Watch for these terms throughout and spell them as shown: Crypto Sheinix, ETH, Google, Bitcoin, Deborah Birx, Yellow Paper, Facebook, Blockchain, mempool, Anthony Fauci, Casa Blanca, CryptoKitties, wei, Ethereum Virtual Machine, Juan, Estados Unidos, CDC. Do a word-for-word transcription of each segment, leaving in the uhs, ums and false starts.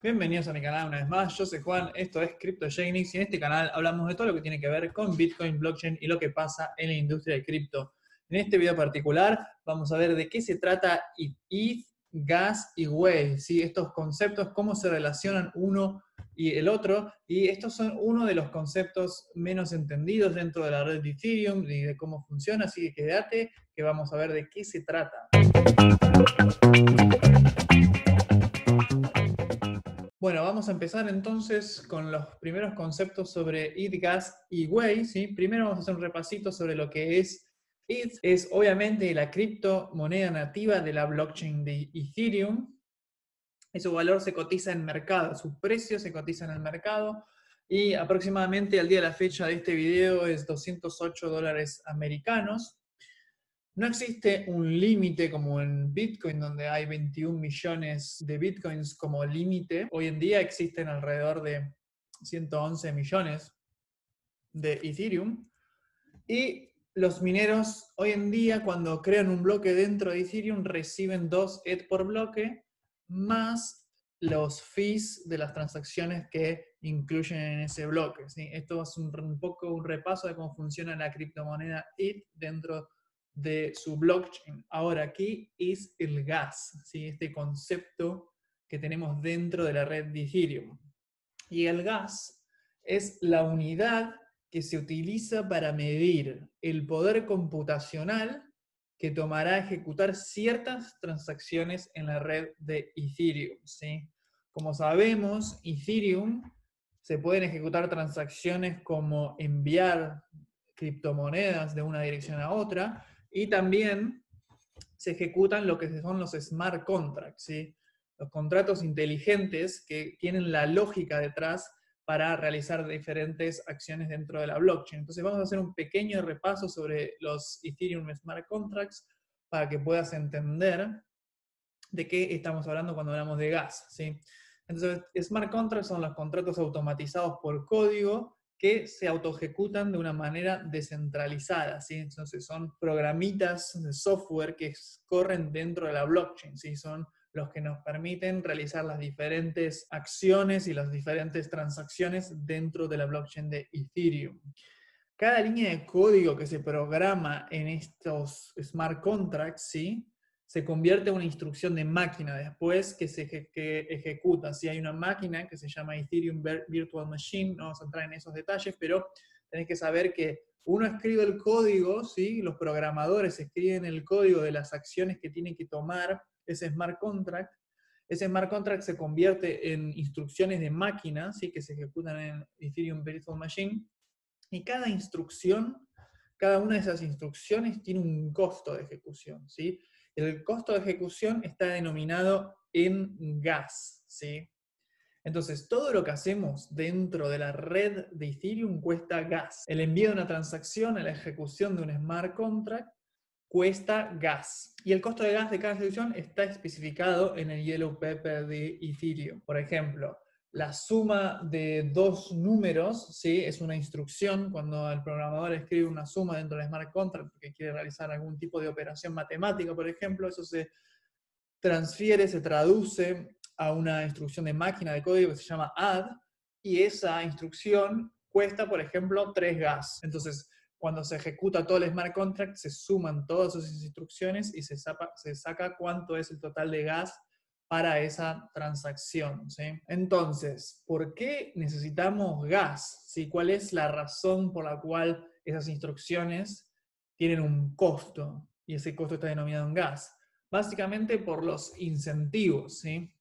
Bienvenidos a mi canal una vez más, yo soy Juan, esto es Crypto Sheinix y en este canal hablamos de todo lo que tiene que ver con Bitcoin, Blockchain y lo que pasa en la industria de cripto. En este video particular vamos a ver de qué se trata E T H, Gas y Wave, ¿sí? Estos conceptos, cómo se relacionan uno y el otro, y estos son uno de los conceptos menos entendidos dentro de la red de Ethereum y de cómo funciona, así que quédate que vamos a ver de qué se trata. Bueno, vamos a empezar entonces con los primeros conceptos sobre E T H, Gas y Wave, ¿sí? Primero vamos a hacer un repasito sobre lo que es E T H. Es obviamente la criptomoneda nativa de la blockchain de Ethereum. Y su valor se cotiza en mercado, su precio se cotiza en el mercado. Y aproximadamente al día de la fecha de este video es doscientos ocho dólares americanos. No existe un límite como en Bitcoin, donde hay veintiún millones de Bitcoins como límite. Hoy en día existen alrededor de ciento once millones de Ethereum. Y los mineros hoy en día, cuando crean un bloque dentro de Ethereum, reciben dos E T H por bloque, más los fees de las transacciones que incluyen en ese bloque, ¿sí? Esto es un, un poco un repaso de cómo funciona la criptomoneda E T H dentro de de su blockchain. Ahora aquí es el gas, ¿sí? Este concepto que tenemos dentro de la red de Ethereum. Y el gas es la unidad que se utiliza para medir el poder computacional que tomará ejecutar ciertas transacciones en la red de Ethereum, ¿sí? Como sabemos, Ethereum se pueden ejecutar transacciones como enviar criptomonedas de una dirección a otra, y también se ejecutan lo que son los smart contracts, ¿sí? Los contratos inteligentes que tienen la lógica detrás para realizar diferentes acciones dentro de la blockchain. Entonces vamos a hacer un pequeño repaso sobre los Ethereum Smart Contracts para que puedas entender de qué estamos hablando cuando hablamos de gas, ¿sí? Entonces, smart contracts son los contratos automatizados por código que se autoejecutan de una manera descentralizada, ¿sí? Entonces son programitas de software que corren dentro de la blockchain, ¿sí? Son los que nos permiten realizar las diferentes acciones y las diferentes transacciones dentro de la blockchain de Ethereum. Cada línea de código que se programa en estos smart contracts, ¿sí?, se convierte en una instrucción de máquina después que se eje, que ejecuta. Si sí, hay una máquina que se llama Ethereum Virtual Machine, no vamos a entrar en esos detalles, pero tenés que saber que uno escribe el código, ¿sí? Los programadores escriben el código de las acciones que tiene que tomar ese smart contract. Ese smart contract se convierte en instrucciones de máquina, ¿sí?, que se ejecutan en Ethereum Virtual Machine. Y cada instrucción, cada una de esas instrucciones tiene un costo de ejecución, ¿sí? El costo de ejecución está denominado en gas, ¿sí? Entonces, todo lo que hacemos dentro de la red de Ethereum cuesta gas. El envío de una transacción a la ejecución de un smart contract cuesta gas. Y el costo de gas de cada ejecución está especificado en el Yellow Paper de Ethereum. Por ejemplo, la suma de dos números, ¿sí?, es una instrucción. Cuando el programador escribe una suma dentro del smart contract porque quiere realizar algún tipo de operación matemática, por ejemplo, eso se transfiere, se traduce a una instrucción de máquina de código que se llama add, y esa instrucción cuesta, por ejemplo, tres gas. Entonces, cuando se ejecuta todo el smart contract, se suman todas esas instrucciones y se saca, se saca cuánto es el total de gas para esa transacción, ¿sí? Entonces, ¿por qué necesitamos gas? ¿Sí? ¿Cuál es la razón por la cual esas instrucciones tienen un costo? Y ese costo está denominado en gas. Básicamente por los incentivos, ¿sí?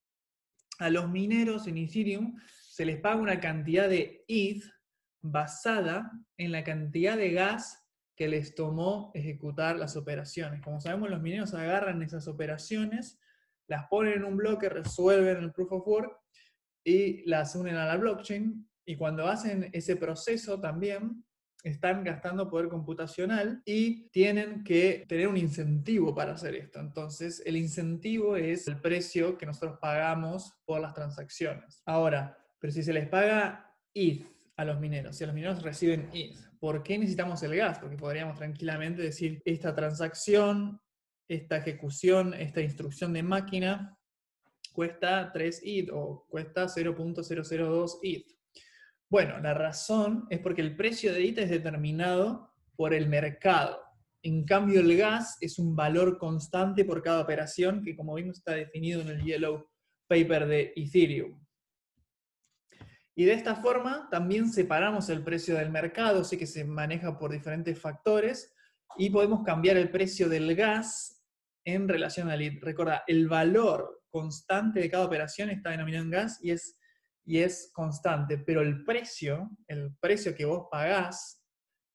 A los mineros en Ethereum se les paga una cantidad de E T H basada en la cantidad de gas que les tomó ejecutar las operaciones. Como sabemos, los mineros agarran esas operaciones, las ponen en un bloque, resuelven el proof of work y las unen a la blockchain. Y cuando hacen ese proceso también están gastando poder computacional y tienen que tener un incentivo para hacer esto. Entonces el incentivo es el precio que nosotros pagamos por las transacciones. Ahora, pero si se les paga E T H a los mineros, si a los mineros reciben E T H, ¿por qué necesitamos el gas? Porque podríamos tranquilamente decir, esta transacción, esta ejecución, esta instrucción de máquina cuesta tres E T H o cuesta cero punto cero cero dos E T H. Bueno, la razón es porque el precio de E T H es determinado por el mercado. En cambio, el gas es un valor constante por cada operación que, como vimos, está definido en el Yellow Paper de Ethereum. Y de esta forma también separamos el precio del mercado, así que se maneja por diferentes factores, y podemos cambiar el precio del gas en relación al E T H. Recuerda, el valor constante de cada operación está denominado en gas y es, y es constante, pero el precio, el precio que vos pagás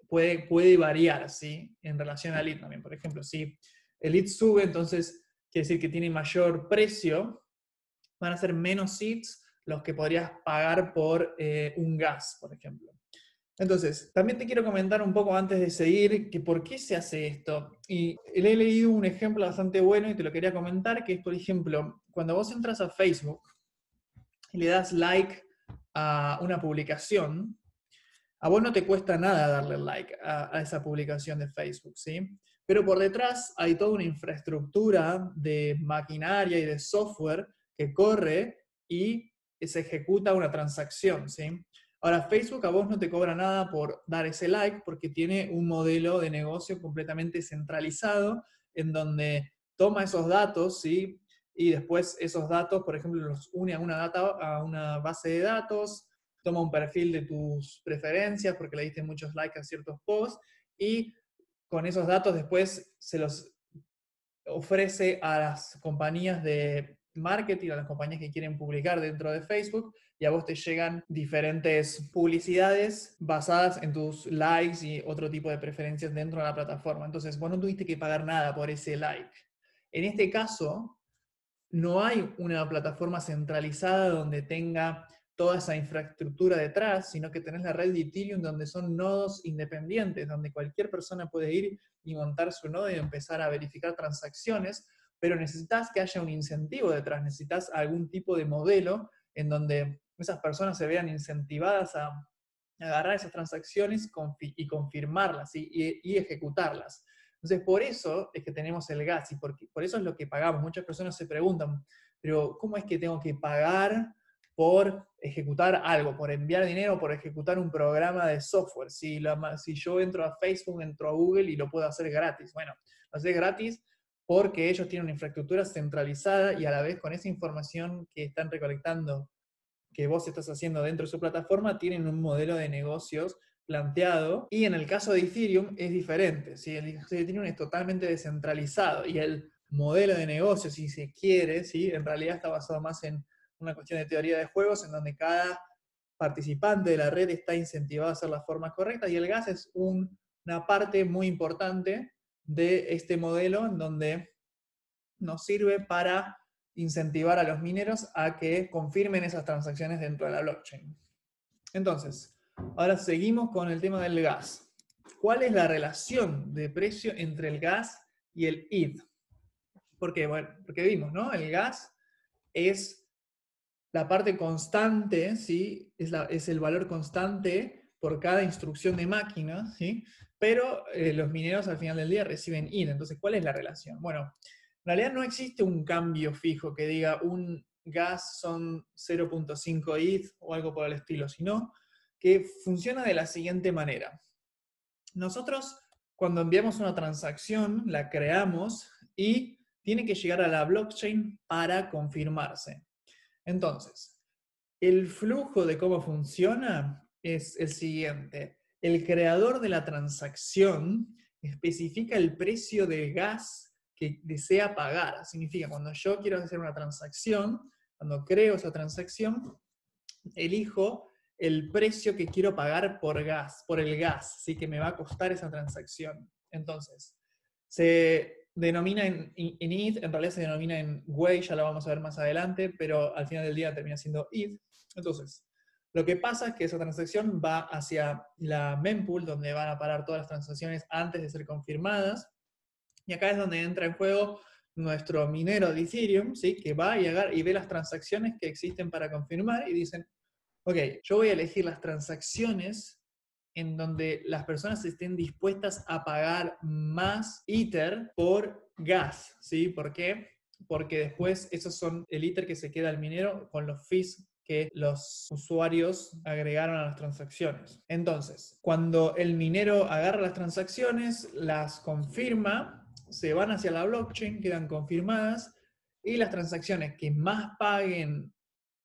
puede, puede variar, ¿sí? En relación al E T H también. Por ejemplo, si el E T H sube, entonces quiere decir que tiene mayor precio, van a ser menos E T H s los que podrías pagar por eh, un gas, por ejemplo. Entonces, también te quiero comentar un poco antes de seguir que por qué se hace esto. Y le he leído un ejemplo bastante bueno y te lo quería comentar, que es, por ejemplo, cuando vos entras a Facebook y le das like a una publicación, a vos no te cuesta nada darle like a, a esa publicación de Facebook, ¿sí? Pero por detrás hay toda una infraestructura de maquinaria y de software que corre y se ejecuta una transacción, ¿sí? Ahora, Facebook a vos no te cobra nada por dar ese like porque tiene un modelo de negocio completamente centralizado en donde toma esos datos, ¿sí? Y después esos datos, por ejemplo, los une a una, data, a una base de datos, toma un perfil de tus preferencias porque le diste muchos likes a ciertos posts y con esos datos después se los ofrece a las compañías de marketing, a las compañías que quieren publicar dentro de Facebook, y a vos te llegan diferentes publicidades basadas en tus likes y otro tipo de preferencias dentro de la plataforma. Entonces vos no tuviste que pagar nada por ese like. En este caso, no hay una plataforma centralizada donde tenga toda esa infraestructura detrás, sino que tenés la red de Ethereum donde son nodos independientes, donde cualquier persona puede ir y montar su nodo y empezar a verificar transacciones, pero necesitas que haya un incentivo detrás, necesitas algún tipo de modelo en donde esas personas se vean incentivadas a agarrar esas transacciones y confirmarlas y ejecutarlas. Entonces, por eso es que tenemos el gas y por eso es lo que pagamos. Muchas personas se preguntan, pero ¿cómo es que tengo que pagar por ejecutar algo, por enviar dinero, por ejecutar un programa de software? Si, la, si yo entro a Facebook, entro a Google y lo puedo hacer gratis. Bueno, lo haces gratis porque ellos tienen una infraestructura centralizada y a la vez con esa información que están recolectando, que vos estás haciendo dentro de su plataforma, tienen un modelo de negocios planteado. Y en el caso de Ethereum es diferente, ¿sí? El Ethereum es totalmente descentralizado y el modelo de negocio, si se quiere, ¿sí? En realidad está basado más en una cuestión de teoría de juegos en donde cada participante de la red está incentivado a hacer las formas correctas y el gas es un, una parte muy importante de este modelo en donde nos sirve para incentivar a los mineros a que confirmen esas transacciones dentro de la blockchain. Entonces, ahora seguimos con el tema del gas. ¿Cuál es la relación de precio entre el gas y el E T H? ¿Por qué? Bueno, porque vimos, ¿no? El gas es la parte constante, ¿sí? Es, la, es el valor constante por cada instrucción de máquina, ¿sí? Pero eh, los mineros al final del día reciben E T H. Entonces, ¿cuál es la relación? Bueno, en realidad no existe un cambio fijo que diga un gas son cero punto cinco E T H o algo por el estilo, sino que funciona de la siguiente manera. Nosotros, cuando enviamos una transacción, la creamos y tiene que llegar a la blockchain para confirmarse. Entonces, el flujo de cómo funciona es el siguiente. El creador de la transacción especifica el precio de gas que desea pagar. Significa, cuando yo quiero hacer una transacción, cuando creo esa transacción, elijo el precio que quiero pagar por gas, por el gas, ¿sí? Que me va a costar esa transacción. Entonces, se denomina en, en E T H, en realidad se denomina en Way, ya lo vamos a ver más adelante, pero al final del día termina siendo E T H. Entonces, lo que pasa es que esa transacción va hacia la mempool, donde van a parar todas las transacciones antes de ser confirmadas. Y acá es donde entra en juego nuestro minero de Ethereum, ¿sí? Que va y, agarra y ve las transacciones que existen para confirmar y dicen, ok, yo voy a elegir las transacciones en donde las personas estén dispuestas a pagar más Ether por gas, ¿sí? ¿Por qué? porque después esos son el ether que se queda al minero con los fees que los usuarios agregaron a las transacciones. Entonces, cuando el minero agarra las transacciones, las confirma, se van hacia la blockchain, quedan confirmadas, y las transacciones que más paguen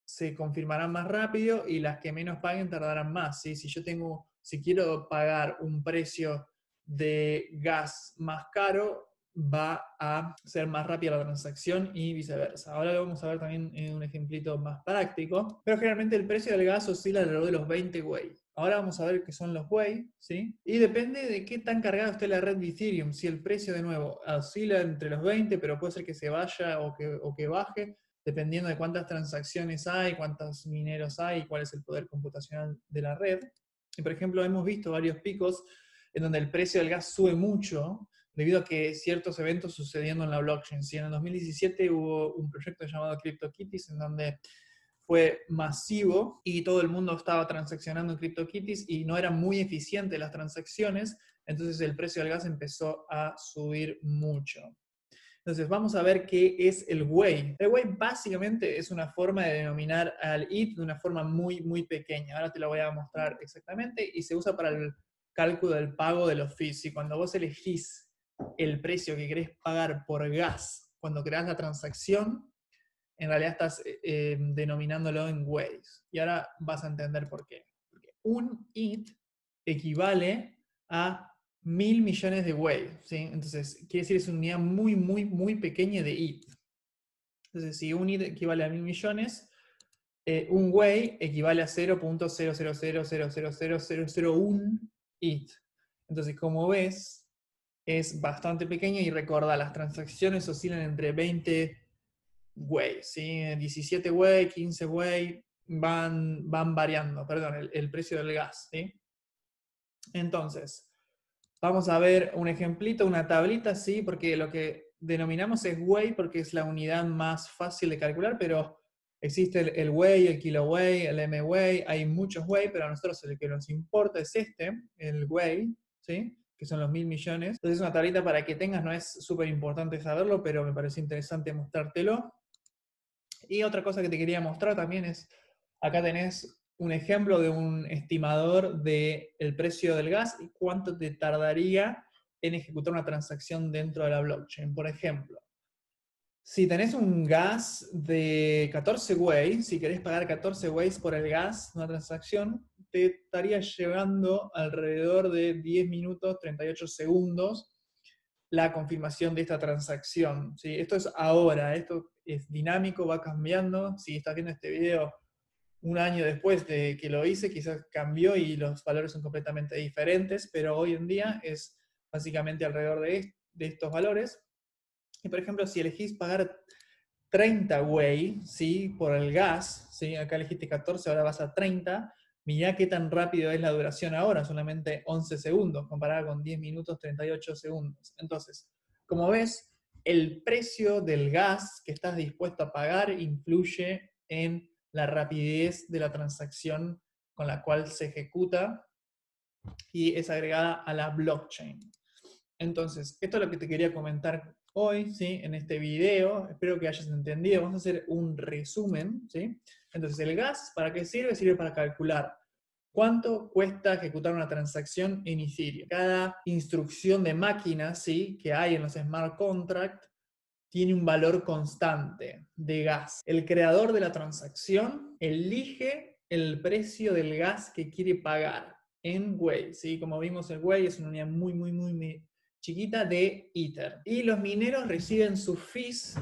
se confirmarán más rápido y las que menos paguen tardarán más, ¿sí? Si yo tengo, si quiero pagar un precio de gas más caro, va a ser más rápida la transacción y viceversa. Ahora lo vamos a ver también en un ejemplito más práctico. Pero generalmente el precio del gas oscila alrededor de los veinte wei. Ahora vamos a ver qué son los wei, ¿sí? Y depende de qué tan cargada esté la red de Ethereum. Si el precio, de nuevo, oscila entre los veinte, pero puede ser que se vaya o que, o que baje, dependiendo de cuántas transacciones hay, cuántos mineros hay, cuál es el poder computacional de la red. Y por ejemplo, hemos visto varios picos en donde el precio del gas sube mucho, debido a que ciertos eventos sucediendo en la blockchain. Sí, en el dos mil diecisiete hubo un proyecto llamado CryptoKitties, en donde fue masivo y todo el mundo estaba transaccionando en CryptoKitties y no eran muy eficientes las transacciones, entonces el precio del gas empezó a subir mucho. Entonces vamos a ver qué es el wei. El wei básicamente es una forma de denominar al E T H de una forma muy, muy pequeña. Ahora te lo voy a mostrar exactamente, y se usa para el cálculo del pago de los fees. Y cuando vos elegís el precio que querés pagar por gas cuando creás la transacción, en realidad estás eh, denominándolo en ways. Y ahora vas a entender por qué. Porque un E T H equivale a mil millones de ways, ¿sí? Entonces, quiere decir, es una unidad muy, muy, muy pequeña de E T H. Entonces, si un E T H equivale a mil millones, eh, un way equivale a cero punto cero cero cero cero cero cero cero cero cero uno E T H. Entonces, como ves, es bastante pequeña, y recuerda, las transacciones oscilan entre veinte wei, ¿sí? diecisiete wei, quince wei, van, van variando, perdón, el, el precio del gas, ¿sí? Entonces, vamos a ver un ejemplito, una tablita, ¿sí? Porque lo que denominamos es wei porque es la unidad más fácil de calcular, pero existe el, el wei, el kilowei, el m-wei, hay muchos wei, pero a nosotros el que nos importa es este, el wei, ¿sí? Que son los mil millones. Entonces es una tablita para que tengas, no es súper importante saberlo, pero me pareció interesante mostrártelo. Y otra cosa que te quería mostrar también es, acá tenés un ejemplo de un estimador del precio del gas y cuánto te tardaría en ejecutar una transacción dentro de la blockchain. Por ejemplo, si tenés un gas de catorce wei, si querés pagar catorce wei por el gas, una transacción, te estaría llevando alrededor de diez minutos, treinta y ocho segundos la confirmación de esta transacción, ¿sí? Esto es ahora, esto es dinámico, va cambiando. Si estás viendo este video un año después de que lo hice, quizás cambió y los valores son completamente diferentes, pero hoy en día es básicamente alrededor de, est de estos valores. Y por ejemplo, si elegís pagar treinta wei, ¿sí? Por el gas, ¿sí? Acá elegiste catorce, ahora vas a treinta. Mirá qué tan rápido es la duración ahora, solamente once segundos, comparada con diez minutos, treinta y ocho segundos. Entonces, como ves, el precio del gas que estás dispuesto a pagar influye en la rapidez de la transacción con la cual se ejecuta y es agregada a la blockchain. Entonces, esto es lo que te quería comentar hoy, ¿sí? En este video, espero que hayas entendido. Vamos a hacer un resumen, ¿sí? Entonces, el gas, ¿para qué sirve? Sirve para calcular cuánto cuesta ejecutar una transacción en Ethereum. Cada instrucción de máquina, ¿sí? Que hay en los smart contracts tiene un valor constante de gas. El creador de la transacción elige el precio del gas que quiere pagar en wei, ¿sí? Como vimos, el wei es una unidad muy, muy, muy chiquita de ether. Y los mineros reciben sus fees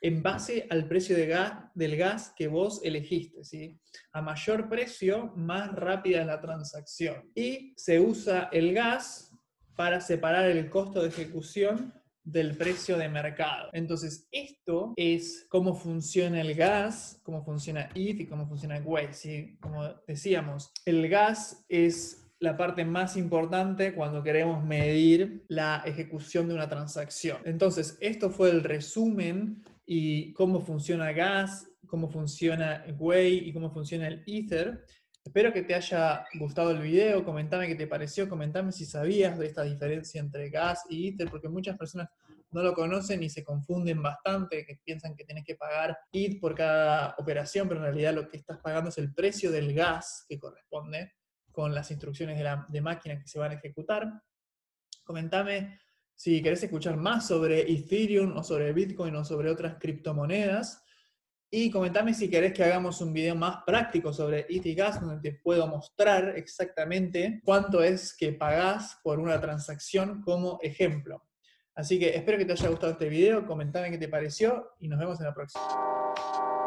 en base al precio de gas, del gas que vos elegiste, ¿sí? A mayor precio, más rápida es la transacción. Y se usa el gas para separar el costo de ejecución del precio de mercado. Entonces, esto es cómo funciona el gas, cómo funciona E T H y cómo funciona wei, ¿sí? Como decíamos, el gas es la parte más importante cuando queremos medir la ejecución de una transacción. Entonces, esto fue el resumen y cómo funciona gas, cómo funciona wei y cómo funciona el ether. Espero que te haya gustado el video, comentame qué te pareció, comentame si sabías de esta diferencia entre gas y ether, porque muchas personas no lo conocen y se confunden bastante, que piensan que tenés que pagar I T por cada operación, pero en realidad lo que estás pagando es el precio del gas que corresponde con las instrucciones de, la, de máquina que se van a ejecutar. Comentame si querés escuchar más sobre Ethereum o sobre Bitcoin o sobre otras criptomonedas. Y comentame si querés que hagamos un video más práctico sobre I T y gas, donde te puedo mostrar exactamente cuánto es que pagás por una transacción como ejemplo. Así que espero que te haya gustado este video, comentame qué te pareció y nos vemos en la próxima.